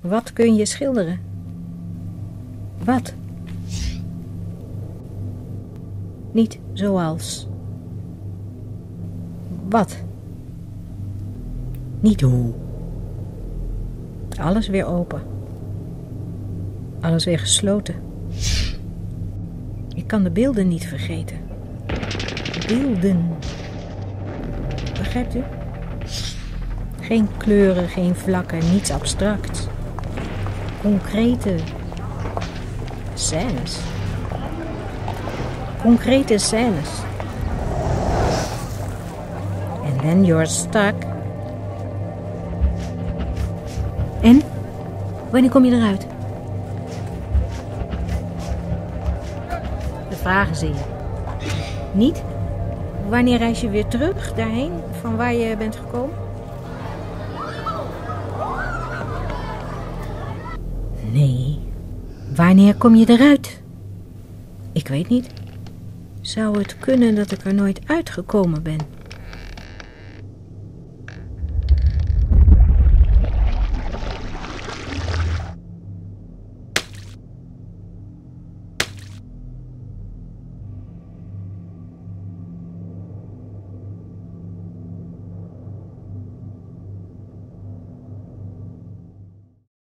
Wat kun je schilderen? Wat? Niet zoals. Wat? Niet hoe. Alles weer open. Alles weer gesloten. Ik kan de beelden niet vergeten. Beelden. Begrijpt u? Geen kleuren, geen vlakken, niets abstracts. Concrete scènes. Concrete scènes. And then you're stuck. En? Wanneer kom je eruit? De vragen zie je. Niet? Wanneer reis je weer terug daarheen, van waar je bent gekomen? Nee. Wanneer kom je eruit? Ik weet niet. Zou het kunnen dat ik er nooit uitgekomen ben?